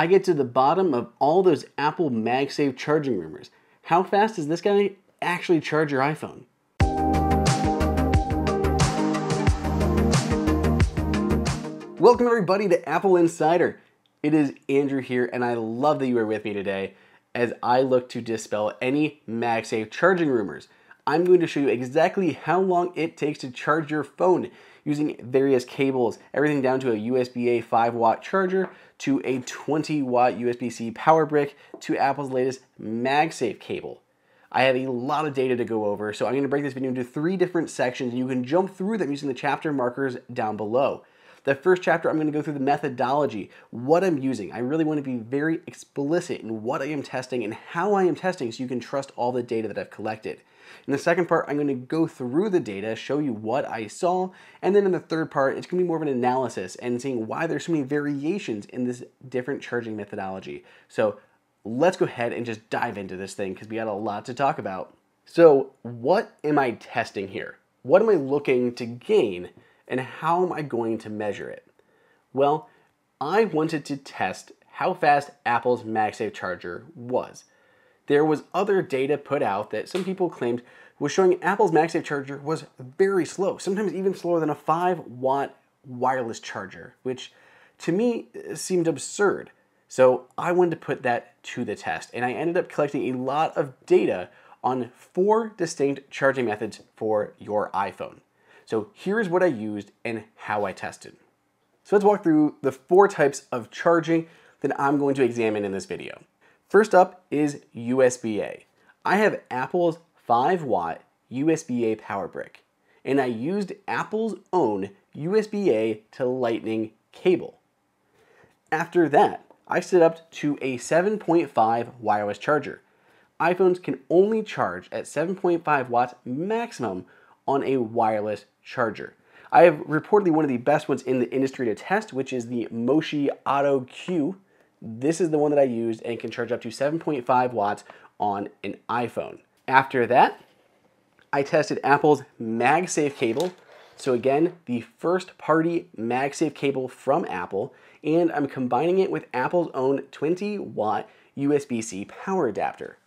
I get to the bottom of all those Apple MagSafe charging rumors. How fast does this guy actually charge your iPhone? Welcome everybody to Apple Insider. It is Andrew here, and I love that you are with me today as I look to dispel any MagSafe charging rumors. I'm going to show you exactly how long it takes to charge your phone using various cables, everything down to a USB-A 5-watt charger to a 20-watt USB-C power brick to Apple's latest MagSafe cable. I have a lot of data to go over, so I'm going to break this video into 3 different sections, and you can jump through them using the chapter markers down below. The first chapter, I'm going to go through the methodology, what I'm using. I really want to be very explicit in what I am testing and how I am testing so you can trust all the data that I've collected. In the second part, I'm going to go through the data, show you what I saw, and then in the third part, it's going to be more of an analysis and seeing why there's so many variations in this different charging methodology. So let's go ahead and just dive into this thing because we got a lot to talk about. So what am I testing here? What am I looking to gain? And how am I going to measure it? Well, I wanted to test how fast Apple's MagSafe charger was. There was other data put out that some people claimed was showing Apple's MagSafe charger was very slow, sometimes even slower than a 5-watt wireless charger, which to me seemed absurd. So I wanted to put that to the test, and I ended up collecting a lot of data on 4 distinct charging methods for your iPhone. So here's what I used and how I tested. So let's walk through the 4 types of charging that I'm going to examine in this video. First up is USB-A. I have Apple's 5-watt USB-A power brick, and I used Apple's own USB-A to Lightning cable. After that, I set up to a 7.5 wireless charger. iPhones can only charge at 7.5 watts maximum on a wireless charger. I have reportedly one of the best ones in the industry to test, which is the Moshi Auto Q. This is the one that I used and can charge up to 7.5 watts on an iPhone. After that, I tested Apple's MagSafe cable. So again, the first party MagSafe cable from Apple, and I'm combining it with Apple's own 20-watt USB-C power adapter.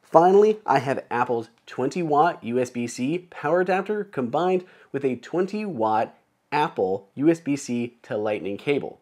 Finally, I have Apple's 20-watt USB-C power adapter combined with a 20-watt Apple USB-C to Lightning cable.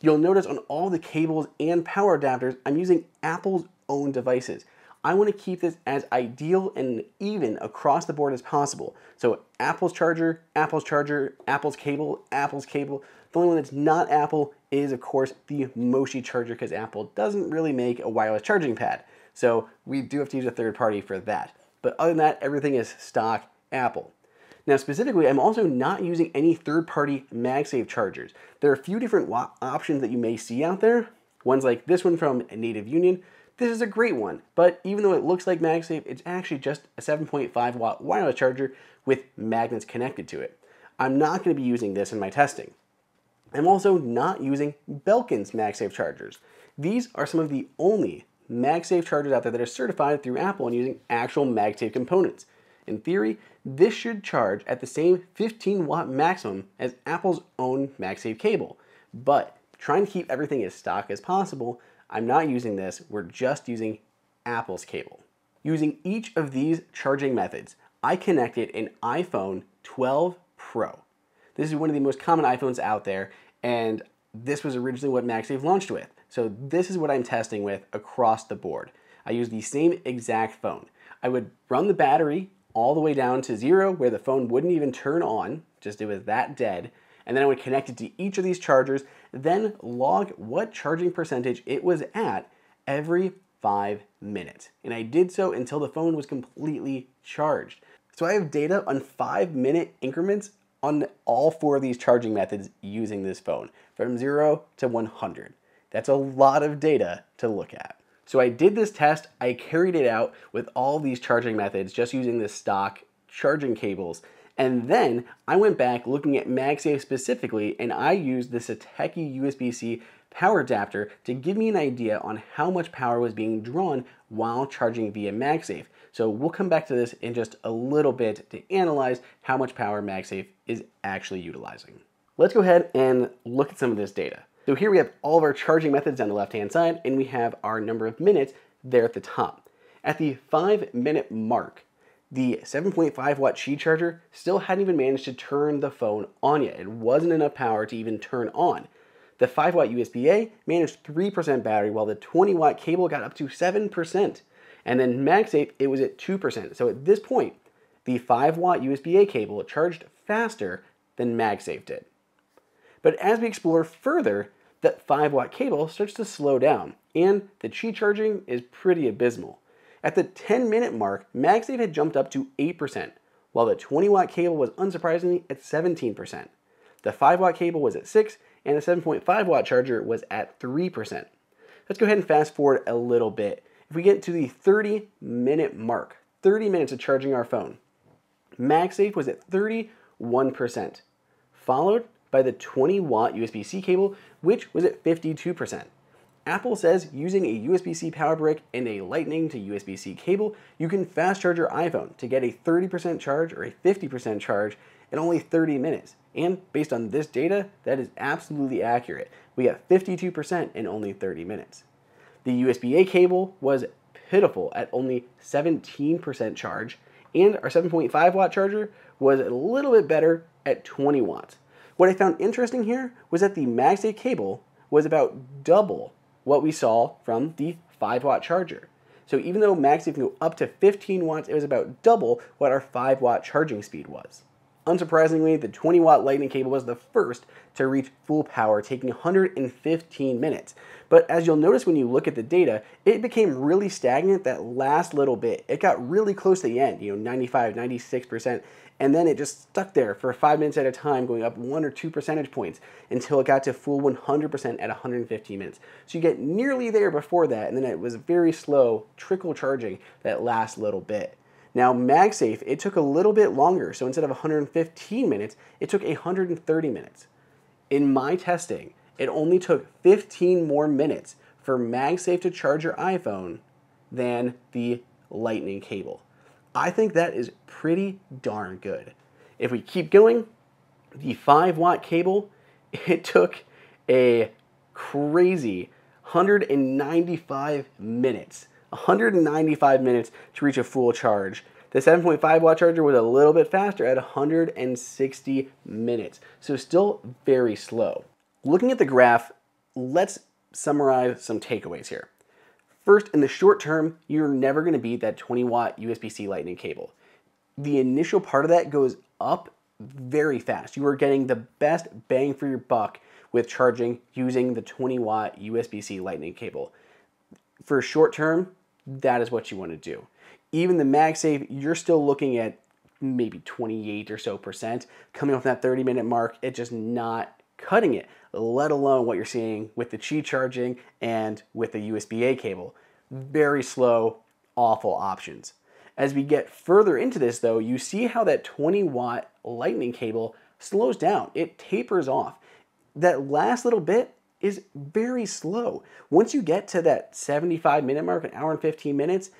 You'll notice on all the cables and power adapters, I'm using Apple's own devices. I want to keep this as ideal and even across the board as possible. So Apple's charger, Apple's charger, Apple's cable, Apple's cable. The only one that's not Apple is, of course, the Moshi charger, because Apple doesn't really make a wireless charging pad. So we do have to use a third party for that. But other than that, everything is stock Apple. Now specifically, I'm also not using any third party MagSafe chargers. There are a few different options that you may see out there. Ones like this one from Native Union. This is a great one, but even though it looks like MagSafe, it's actually just a 7.5 watt wireless charger with magnets connected to it. I'm not going to be using this in my testing. I'm also not using Belkin's MagSafe chargers. These are some of the only MagSafe chargers out there that are certified through Apple and using actual MagSafe components. In theory, this should charge at the same 15 watt maximum as Apple's own MagSafe cable, but trying to keep everything as stock as possible, I'm not using this, we're just using Apple's cable. Using each of these charging methods, I connected an iPhone 12 Pro. This is one of the most common iPhones out there, and this was originally what MagSafe launched with. So this is what I'm testing with across the board. I use the same exact phone. I would run the battery all the way down to 0 where the phone wouldn't even turn on, just it was that dead, and then I would connect it to each of these chargers, then log what charging percentage it was at every 5 minutes. And I did so until the phone was completely charged. So I have data on 5-minute increments on all 4 of these charging methods using this phone, from 0 to 100. That's a lot of data to look at. So I did this test, I carried it out with all these charging methods just using the stock charging cables, and then I went back looking at MagSafe specifically, and I used the Satechi USB-C power adapter to give me an idea on how much power was being drawn while charging via MagSafe. So we'll come back to this in just a little bit to analyze how much power MagSafe is actually utilizing. Let's go ahead and look at some of this data. So here we have all of our charging methods on the left-hand side, and we have our number of minutes there at the top. At the 5-minute mark, the 7.5 watt Qi charger still hadn't even managed to turn the phone on yet. It wasn't enough power to even turn on. The 5 watt USB-A managed 3% battery, while the 20 watt cable got up to 7%. And then MagSafe, it was at 2%. So at this point, the 5 watt USB-A cable charged faster than MagSafe did. But as we explore further, that 5 watt cable starts to slow down, and the Qi charging is pretty abysmal. At the 10-minute mark, MagSafe had jumped up to 8%, while the 20 watt cable was unsurprisingly at 17%. The 5 watt cable was at 6%, and the 7.5 watt charger was at 3%. Let's go ahead and fast forward a little bit. If we get to the 30-minute mark, 30 minutes of charging our phone, MagSafe was at 31%, followed by the 20 watt USB-C cable, which was at 52%. Apple says using a USB-C power brick and a Lightning to USB-C cable, you can fast charge your iPhone to get a 30% charge or a 50% charge in only 30 minutes. And based on this data, that is absolutely accurate. We got 52% in only 30 minutes. The USB-A cable was pitiful at only 17% charge, and our 7.5 watt charger was a little bit better at 20 watts. What I found interesting here was that the MagSafe cable was about double what we saw from the 5 watt charger. So even though MagSafe can go up to 15 watts, it was about double what our 5 watt charging speed was. Unsurprisingly, the 20 watt Lightning cable was the first to reach full power, taking 115 minutes. But as you'll notice when you look at the data, it became really stagnant that last little bit. It got really close to the end, 95, 96%, and then it just stuck there for 5 minutes at a time, going up 1 or 2 percentage points until it got to full 100% at 115 minutes. So you get nearly there before that, and then it was very slow trickle charging that last little bit. Now MagSafe, it took a little bit longer, so instead of 115 minutes, it took 130 minutes. In my testing, it only took 15 more minutes for MagSafe to charge your iPhone than the Lightning cable. I think that is pretty darn good. If we keep going, the 5 watt cable, it took a crazy 195 minutes. 195 minutes to reach a full charge. The 7.5 watt charger was a little bit faster at 160 minutes, so still very slow. Looking at the graph, let's summarize some takeaways here. First, in the short term, you're never going to beat that 20 watt USB-C Lightning cable. The initial part of that goes up very fast. You are getting the best bang for your buck with charging using the 20 watt USB-C Lightning cable. For short term, that is what you want to do. Even the MagSafe, you're still looking at maybe 28 or so percent. Coming off that 30-minute mark, it's just not cutting it, let alone what you're seeing with the Qi charging and with the USB-A cable. Very slow, awful options. As we get further into this, though, you see how that 20-watt Lightning cable slows down. It tapers off. That last little bit is very slow. Once you get to that 75-minute mark, an hour and 15 minutes,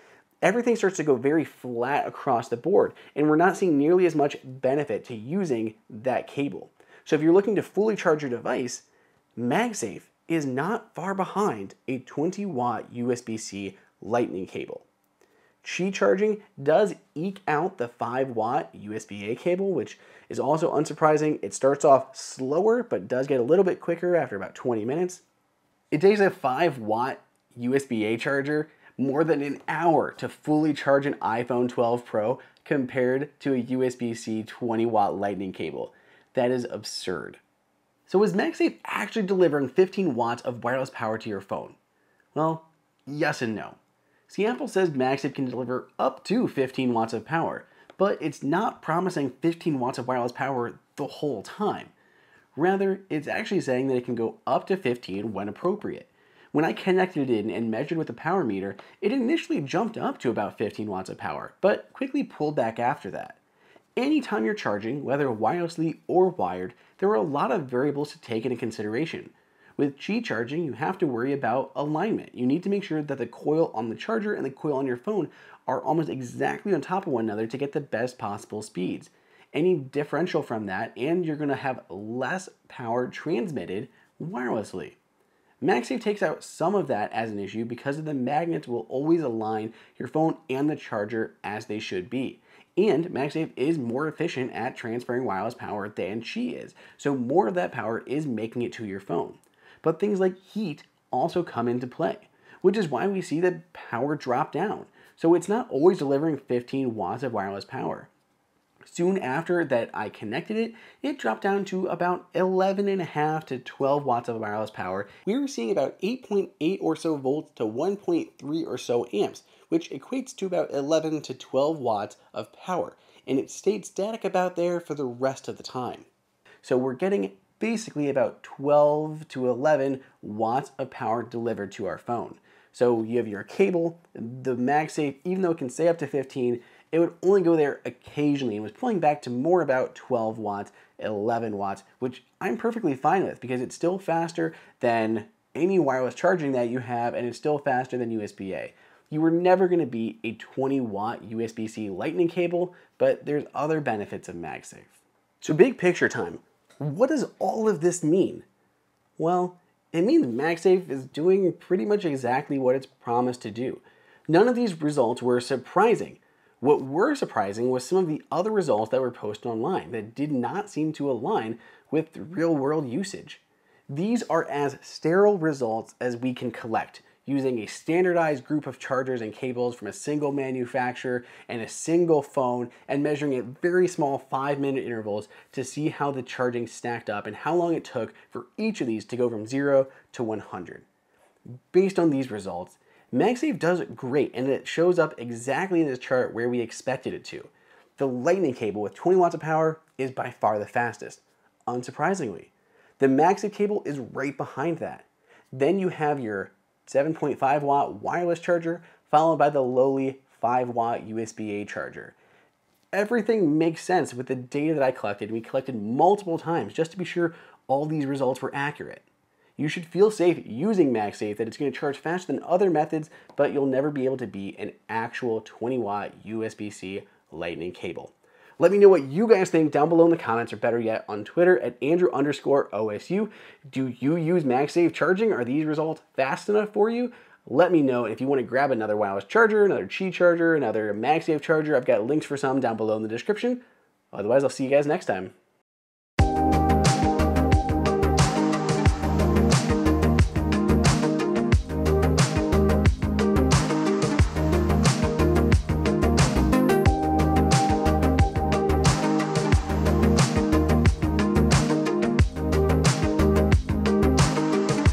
everything starts to go very flat across the board, and we're not seeing nearly as much benefit to using that cable. So if you're looking to fully charge your device, MagSafe is not far behind a 20-watt USB-C Lightning cable. Qi charging does eke out the 5-watt USB-A cable, which is also unsurprising. It starts off slower, but does get a little bit quicker after about 20 minutes. It takes a 5-watt USB-A charger more than an hour to fully charge an iPhone 12 Pro compared to a USB-C 20-watt Lightning cable. That is absurd. So is MagSafe actually delivering 15 watts of wireless power to your phone? Well, yes and no. See, Apple says MagSafe can deliver up to 15 watts of power, but it's not promising 15 watts of wireless power the whole time. Rather, it's actually saying that it can go up to 15 when appropriate. When I connected it in and measured with the power meter, it initially jumped up to about 15 watts of power, but quickly pulled back after that. Anytime you're charging, whether wirelessly or wired, there are a lot of variables to take into consideration. With Qi charging, you have to worry about alignment. You need to make sure that the coil on the charger and the coil on your phone are almost exactly on top of one another to get the best possible speeds. Any differential from that, and you're going to have less power transmitted wirelessly. MagSafe takes out some of that as an issue because the magnets will always align your phone and the charger as they should be. And MagSafe is more efficient at transferring wireless power than Qi is, so more of that power is making it to your phone. But things like heat also come into play, which is why we see the power drop down. So it's not always delivering 15 watts of wireless power. Soon after that I connected it, it dropped down to about 11.5 to 12 watts of wireless power. We were seeing about 8.8 or so volts to 1.3 or so amps, which equates to about 11 to 12 watts of power, and it stayed static about there for the rest of the time. So we're getting basically about 12 to 11 watts of power delivered to our phone. So you have your cable, the MagSafe, even though it can stay up to 15, it would only go there occasionally and was pulling back to more about 12 watts, 11 watts, which I'm perfectly fine with because it's still faster than any wireless charging that you have and it's still faster than USB-A. You were never going to be a 20 watt USB-C Lightning cable, but there's other benefits of MagSafe. So big picture time, what does all of this mean? Well, it means MagSafe is doing pretty much exactly what it's promised to do. None of these results were surprising. What were surprising was some of the other results that were posted online that did not seem to align with real-world usage. These are as sterile results as we can collect, using a standardized group of chargers and cables from a single manufacturer and a single phone, and measuring at very small 5-minute intervals to see how the charging stacked up and how long it took for each of these to go from 0 to 100. Based on these results, MagSafe does great, and it shows up exactly in this chart where we expected it to. The Lightning cable with 20 watts of power is by far the fastest, unsurprisingly. The MagSafe cable is right behind that. Then you have your 7.5 watt wireless charger, followed by the lowly 5 watt USB-A charger. Everything makes sense with the data that I collected, and we collected multiple times just to be sure all these results were accurate. You should feel safe using MagSafe that it's going to charge faster than other methods, but you'll never be able to beat an actual 20 watt USB-C Lightning cable. Let me know what you guys think down below in the comments, or better yet on Twitter at Andrew_OSU. Do you use MagSafe charging? Are these results fast enough for you? Let me know. And if you want to grab another wireless charger, another Qi charger, another MagSafe charger, I've got links for some down below in the description. Otherwise, I'll see you guys next time.